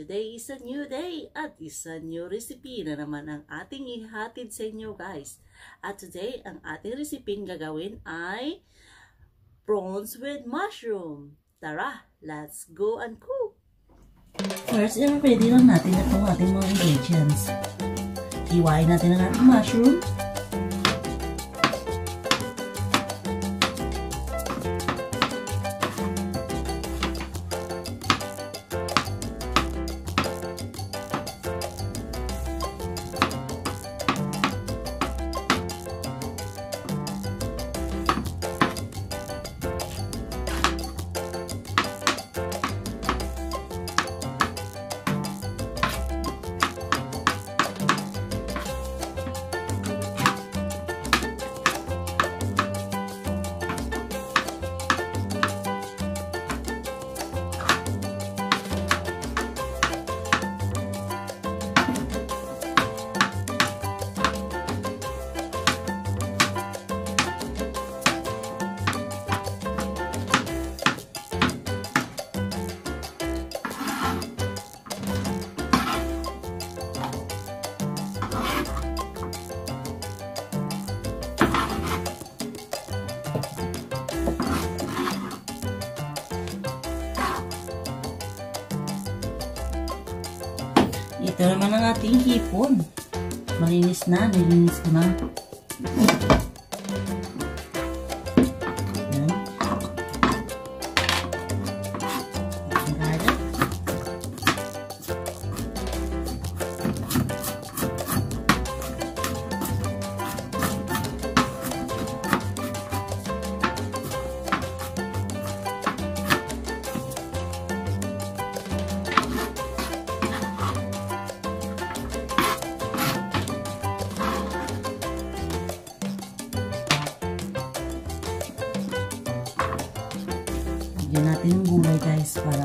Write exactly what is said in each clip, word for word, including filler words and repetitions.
Today is a new day at isa new recipe na naman ang ating ihatid sa inyo, guys. At today, ang ating recipe na gagawin ay prawns with mushroom. Tara, let's go and cook! First, i-ready lang natin itong ating mga ingredients. Hiwain natin ang ating mushroom. Ito naman ang ating hipon. Malinis na, nilinis ko na. Bigyan natin yung gulay, guys, para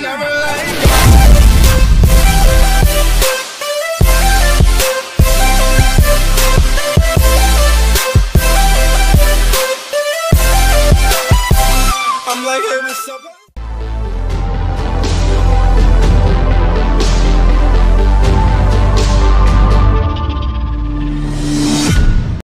never lay.